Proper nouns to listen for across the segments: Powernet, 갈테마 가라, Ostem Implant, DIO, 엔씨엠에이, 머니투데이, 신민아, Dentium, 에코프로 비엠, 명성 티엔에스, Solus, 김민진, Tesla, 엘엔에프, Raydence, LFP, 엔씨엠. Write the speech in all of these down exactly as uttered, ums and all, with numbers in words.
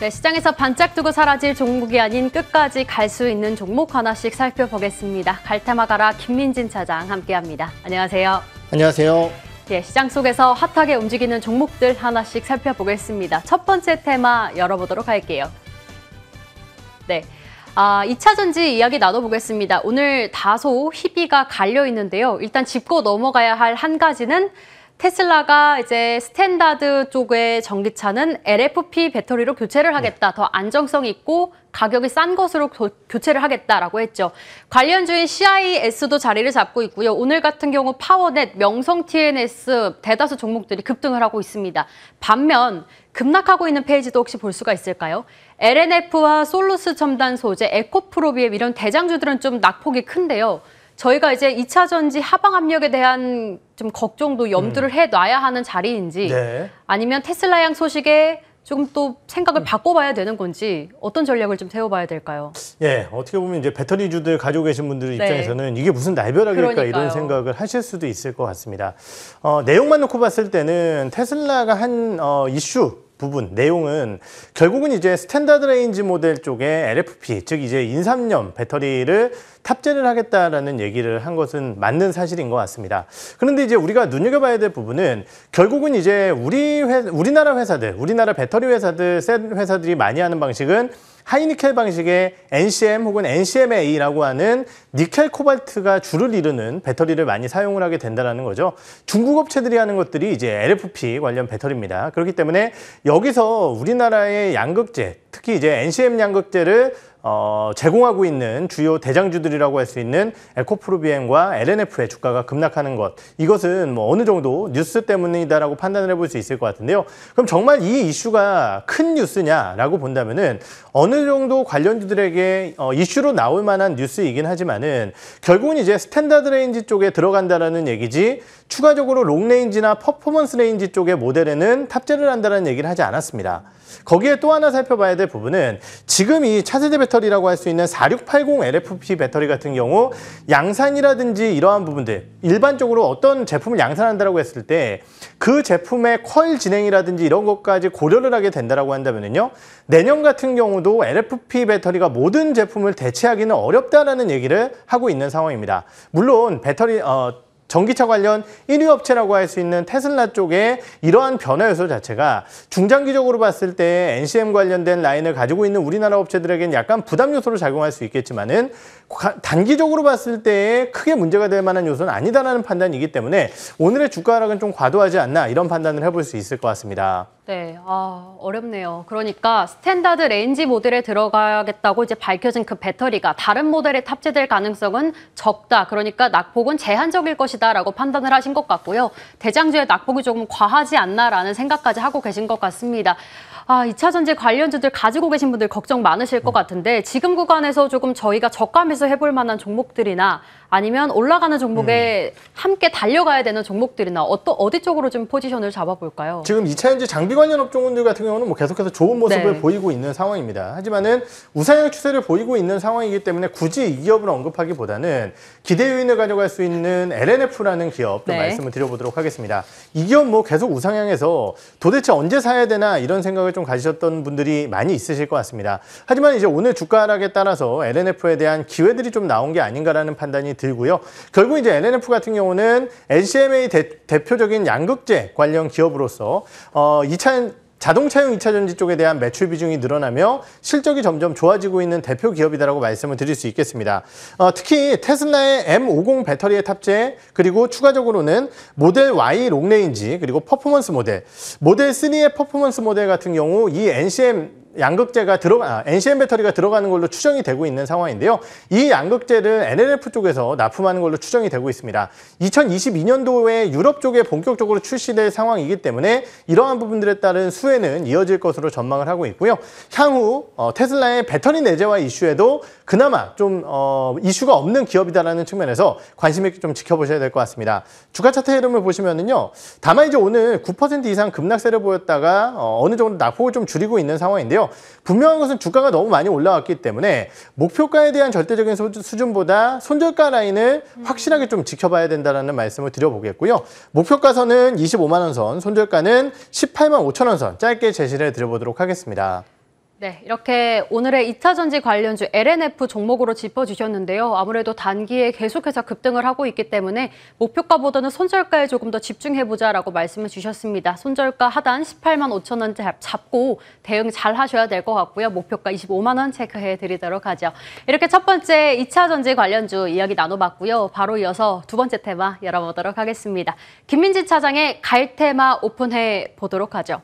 네, 시장에서 반짝 두고 사라질 종목이 아닌 끝까지 갈 수 있는 종목 하나씩 살펴보겠습니다. 갈테마 가라 김민진 차장 함께합니다. 안녕하세요. 안녕하세요. 예, 시장 속에서 핫하게 움직이는 종목들 하나씩 살펴보겠습니다. 첫 번째 테마 열어보도록 할게요. 네. 아, 이차전지 이야기 나눠보겠습니다. 오늘 다소 희비가 갈려 있는데요. 일단 짚고 넘어가야 할 한 가지는 테슬라가 이제 스탠다드 쪽의 전기차는 엘에프피 배터리로 교체를 하겠다. 더 안정성이 있고 가격이 싼 것으로 교체를 하겠다라고 했죠. 관련주인 씨아이에스도 자리를 잡고 있고요. 오늘 같은 경우 파워넷, 명성 티엔에스 대다수 종목들이 급등을 하고 있습니다. 반면 급락하고 있는 페이지도 혹시 볼 수가 있을까요? 엘엔에프와 솔루스 첨단 소재, 에코프로 비엠 이런 대장주들은 좀 낙폭이 큰데요. 저희가 이제 이차전지 하방 압력에 대한 좀 걱정도 염두를 해놔야 하는 자리인지 네. 아니면 테슬라 양 소식에 조금 또 생각을 바꿔봐야 되는 건지 어떤 전략을 좀 세워봐야 될까요? 예, 어떻게 보면 이제 배터리주들 가지고 계신 분들 입장에서는 네. 이게 무슨 날벼락일까 이런 생각을 하실 수도 있을 것 같습니다. 어, 내용만 놓고 봤을 때는 테슬라가 한 어, 이슈 부분, 내용은 결국은 이제 스탠다드 레인지 모델 쪽에 엘에프피, 즉 이제 인삼염 배터리를 탑재를 하겠다라는 얘기를 한 것은 맞는 사실인 것 같습니다. 그런데 이제 우리가 눈여겨봐야 될 부분은 결국은 이제 우리 회, 우리나라 회사들, 우리나라 배터리 회사들, 센 회사들이 많이 하는 방식은 하이니켈 방식의 엔씨엠 혹은 엔씨엠에이라고 하는 니켈 코발트가 주를 이루는 배터리를 많이 사용을 하게 된다는 거죠. 중국 업체들이 하는 것들이 이제 엘에프피 관련 배터리입니다. 그렇기 때문에 여기서 우리나라의 양극재, 특히 이제 엔씨엠 양극재를 어, 제공하고 있는 주요 대장주들이라고 할 수 있는 에코프로 비엠과 엘엔에프의 주가가 급락하는 것, 이것은 뭐 어느 정도 뉴스 때문이다라고 판단을 해볼 수 있을 것 같은데요. 그럼 정말 이 이슈가 큰 뉴스냐라고 본다면은 어느 정도 관련주들에게 어, 이슈로 나올 만한 뉴스이긴 하지만은 결국은 이제 스탠다드 레인지 쪽에 들어간다라는 얘기지 추가적으로 롱 레인지나 퍼포먼스 레인지 쪽의 모델에는 탑재를 한다는 얘기를 하지 않았습니다. 거기에 또 하나 살펴봐야 될 부분은 지금 이 차세대 배터리라고 할 수 있는 사육팔공 엘에프피 배터리 같은 경우 양산이라든지 이러한 부분들, 일반적으로 어떤 제품을 양산한다고 했을 때 그 제품의 퀄 진행이라든지 이런 것까지 고려를 하게 된다고 한다면요, 내년 같은 경우도 엘에프피 배터리가 모든 제품을 대체하기는 어렵다라는 얘기를 하고 있는 상황입니다. 물론 배터리... 어, 전기차 관련 일 위 업체라고 할 수 있는 테슬라 쪽의 이러한 변화 요소 자체가 중장기적으로 봤을 때 엔씨엠 관련된 라인을 가지고 있는 우리나라 업체들에겐 약간 부담 요소로 작용할 수 있겠지만은 단기적으로 봤을 때 크게 문제가 될 만한 요소는 아니다라는 판단이기 때문에 오늘의 주가 하락은 좀 과도하지 않나 이런 판단을 해볼 수 있을 것 같습니다. 네, 아, 어렵네요. 그러니까 스탠다드 레인지 모델에 들어가겠다고 이제 밝혀진 그 배터리가 다른 모델에 탑재될 가능성은 적다. 그러니까 낙폭은 제한적일 것이다 라고 판단을 하신 것 같고요. 대장주의 낙폭이 조금 과하지 않나라는 생각까지 하고 계신 것 같습니다. 아, 이차전지 관련주들 가지고 계신 분들 걱정 많으실 것 같은데 지금 구간에서 조금 저희가 저감해서 해볼 만한 종목들이나 아니면 올라가는 종목에 음. 함께 달려가야 되는 종목들이나 어떠, 어디 쪽으로 좀 포지션을 잡아볼까요? 지금 이차전지 장비 관련 업종들 같은 경우는 뭐 계속해서 좋은 모습을 네. 보이고 있는 상황입니다. 하지만은 우상향 추세를 보이고 있는 상황이기 때문에 굳이 이 기업을 언급하기보다는 기대 요인을 가져갈 수 있는 엘엔에프라는 기업 좀 네. 말씀을 드려보도록 하겠습니다. 이 기업 뭐 계속 우상향해서 도대체 언제 사야 되나 이런 생각을 좀 가지셨던 분들이 많이 있으실 것 같습니다. 하지만 이제 오늘 주가 하락에 따라서 엘엔에프에 대한 기회들이 좀 나온 게 아닌가라는 판단이 들고요. 결국 이제 엘엔에프 같은 경우는 엔씨엠에이 대, 대표적인 양극재 관련 기업으로서 어, 이차 자동차용 이차전지 쪽에 대한 매출 비중이 늘어나며 실적이 점점 좋아지고 있는 대표 기업이다라고 말씀을 드릴 수 있겠습니다. 어, 특히 테슬라의 엠오십 배터리의 탑재, 그리고 추가적으로는 모델 와이 롱레인지, 그리고 퍼포먼스 모델, 모델 쓰리의 퍼포먼스 모델 같은 경우 이 엔씨엠 양극재가 들어가, 아, 엔씨엠 배터리가 들어가는 걸로 추정이 되고 있는 상황인데요. 이 양극재를 엘엔에프 쪽에서 납품하는 걸로 추정이 되고 있습니다. 이천이십이 년도에 유럽 쪽에 본격적으로 출시될 상황이기 때문에 이러한 부분들에 따른 수혜는 이어질 것으로 전망을 하고 있고요. 향후 어, 테슬라의 배터리 내재화 이슈에도 그나마 좀 어, 이슈가 없는 기업이다라는 측면에서 관심 있게 좀 지켜보셔야 될 것 같습니다. 주가 차트 흐름을 보시면은요, 다만 이제 오늘 구 퍼센트 이상 급락세를 보였다가 어, 어느 정도 낙폭을 좀 줄이고 있는 상황인데요. 분명한 것은 주가가 너무 많이 올라왔기 때문에 목표가에 대한 절대적인 수준보다 손절가 라인을 확실하게 좀 지켜봐야 된다는 말씀을 드려보겠고요. 목표가선은 이십오만 원 선, 손절가는 십팔만 오천 원 선 짧게 제시를 드려보도록 하겠습니다. 네, 이렇게 오늘의 이 차 전지 관련주 엘엔에프 종목으로 짚어주셨는데요. 아무래도 단기에 계속해서 급등을 하고 있기 때문에 목표가보다는 손절가에 조금 더 집중해보자라고 말씀을 주셨습니다. 손절가 하단 십팔만 오천 원 잡고 대응 잘 하셔야 될 것 같고요. 목표가 이십오만 원 체크해드리도록 하죠. 이렇게 첫 번째 이 차 전지 관련주 이야기 나눠봤고요. 바로 이어서 두 번째 테마 열어보도록 하겠습니다. 김민지 차장의 갈테마 오픈해 보도록 하죠.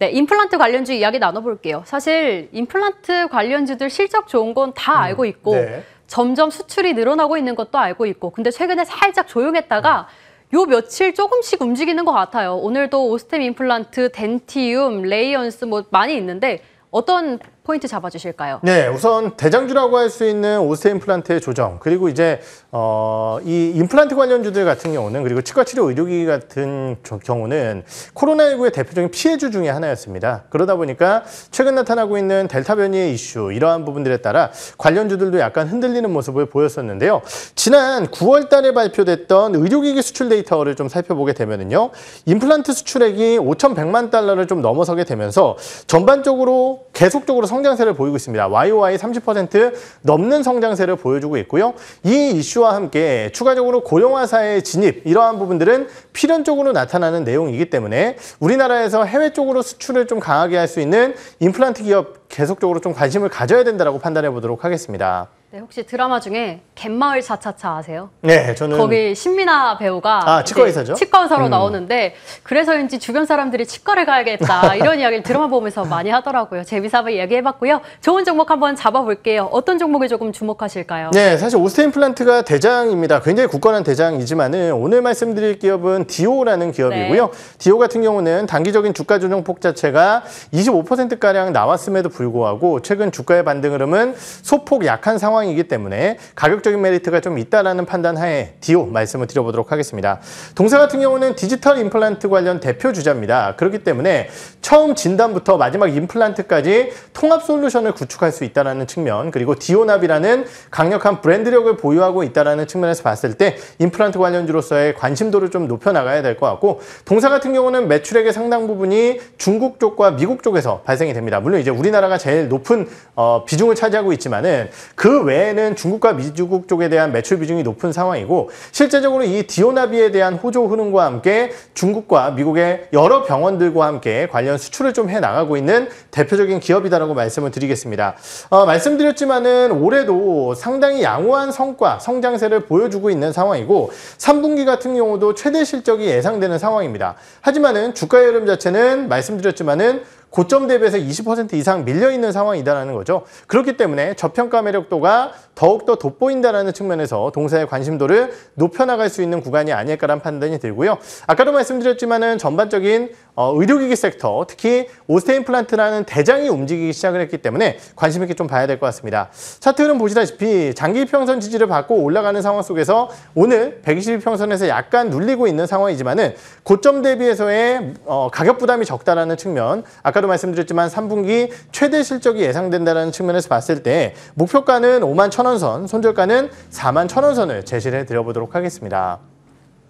네, 임플란트 관련주 이야기 나눠볼게요. 사실 임플란트 관련주들 실적 좋은 건 다 알고 있고 음, 네. 점점 수출이 늘어나고 있는 것도 알고 있고 근데 최근에 살짝 조용했다가 음. 요 며칠 조금씩 움직이는 것 같아요. 오늘도 오스템 임플란트, 덴티움, 레이언스 뭐 많이 있는데 어떤 포인트 잡아주실까요? 네, 우선 대장주라고 할 수 있는 오스템 임플란트의 조정 그리고 이제 어, 이 임플란트 관련주들 같은 경우는 그리고 치과치료 의료기기 같은 경우는 코로나십구의 대표적인 피해주 중에 하나였습니다. 그러다 보니까 최근 나타나고 있는 델타 변이의 이슈 이러한 부분들에 따라 관련주들도 약간 흔들리는 모습을 보였었는데요. 지난 구월 달에 발표됐던 의료기기 수출 데이터를 좀 살펴보게 되면은요. 임플란트 수출액이 오천백만 달러를 좀 넘어서게 되면서 전반적으로 계속적으로 성 성장세를 보이고 있습니다. 와이오와이 삼십 퍼센트 넘는 성장세를 보여주고 있고요. 이 이슈와 함께 추가적으로 고령화사의 진입 이러한 부분들은 필연적으로 나타나는 내용이기 때문에 우리나라에서 해외 쪽으로 수출을 좀 강하게 할 수 있는 임플란트 기업 계속적으로 좀 관심을 가져야 된다라고 판단해 보도록 하겠습니다. 네, 혹시 드라마 중에 갯마을 차차차 아세요? 네, 저는 거기 신민아 배우가 아, 치과 의사죠? 치과 의사로 음. 나오는데 그래서인지 주변 사람들이 치과를 가야겠다 이런 이야기를 드라마 보면서 많이 하더라고요. 재미삼아 이야기해봤고요. 좋은 종목 한번 잡아볼게요. 어떤 종목에 조금 주목하실까요? 네, 사실 오스템 임플란트가 대장입니다. 굉장히 굳건한 대장이지만은 오늘 말씀드릴 기업은 디오라는 기업이고요. 네. 디오 같은 경우는 단기적인 주가 조정 폭 자체가 이십오 퍼센트 가량 나왔음에도 불구하고 최근 주가의 반등 흐름은 소폭 약한 상황. 이기 때문에 가격적인 메리트가 좀 있다라는 판단하에 디오 말씀을 드려보도록 하겠습니다. 동사 같은 경우는 디지털 임플란트 관련 대표 주자입니다. 그렇기 때문에 처음 진단부터 마지막 임플란트까지 통합 솔루션을 구축할 수 있다라는 측면 그리고 디오납이라는 강력한 브랜드력을 보유하고 있다라는 측면에서 봤을 때 임플란트 관련주로서의 관심도를 좀 높여나가야 될 것 같고 동사 같은 경우는 매출액의 상당 부분이 중국 쪽과 미국 쪽에서 발생이 됩니다. 물론 이제 우리나라가 제일 높은 어, 비중을 차지하고 있지만은 그 외에는 중국과 미국 쪽에 대한 매출 비중이 높은 상황이고 실제적으로 이 디오나비에 대한 호조 흐름과 함께 중국과 미국의 여러 병원들과 함께 관련 수출을 좀 해나가고 있는 대표적인 기업이다라고 말씀을 드리겠습니다. 어, 말씀드렸지만은 올해도 상당히 양호한 성과, 성장세를 보여주고 있는 상황이고 삼 분기 같은 경우도 최대 실적이 예상되는 상황입니다. 하지만은 주가의 흐름 자체는 말씀드렸지만은 고점 대비해서 이십 퍼센트 이상 밀려있는 상황이다라는 거죠. 그렇기 때문에 저평가 매력도가 더욱더 돋보인다라는 측면에서 동사의 관심도를 높여나갈 수 있는 구간이 아닐까라는 판단이 들고요. 아까도 말씀드렸지만은 전반적인 어, 의료기기 섹터, 특히 오스템 임플란트라는 대장이 움직이기 시작을 했기 때문에 관심 있게 좀 봐야 될 것 같습니다. 차트는 보시다시피 장기 평선 지지를 받고 올라가는 상황 속에서 오늘 백이십 평선에서 약간 눌리고 있는 상황이지만은 고점 대비해서의 어, 가격 부담이 적다라는 측면, 아까 아까도 말씀드렸지만 삼 분기 최대 실적이 예상된다는 측면에서 봤을 때 목표가는 오만 천 원 선, 손절가는 사만 천 원 선을 제시를 해드려보도록 하겠습니다.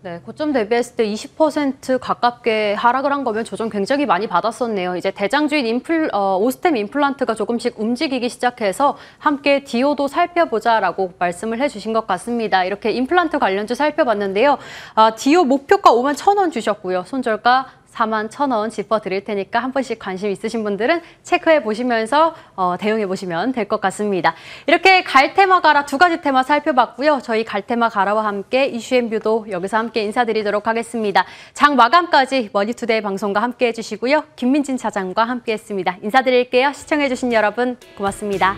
네, 고점 대비했을 때 이십 퍼센트 가깝게 하락을 한 거면 조정 굉장히 많이 받았었네요. 이제 대장주인 임플, 어, 오스템 임플란트가 조금씩 움직이기 시작해서 함께 디오도 살펴보자라고 말씀을 해주신 것 같습니다. 이렇게 임플란트 관련주 살펴봤는데요. 아, 디오 목표가 오만 천 원 주셨고요. 손절가 사만 천 원 짚어드릴 테니까 한 번씩 관심 있으신 분들은 체크해보시면서 어, 대응해보시면 될 것 같습니다. 이렇게 갈테마 가라 두 가지 테마 살펴봤고요. 저희 갈테마 가라와 함께 이슈앤뷰도 여기서 함께 인사드리도록 하겠습니다. 장 마감까지 머니투데이 방송과 함께 해주시고요. 김민진 차장과 함께했습니다. 인사드릴게요. 시청해주신 여러분 고맙습니다.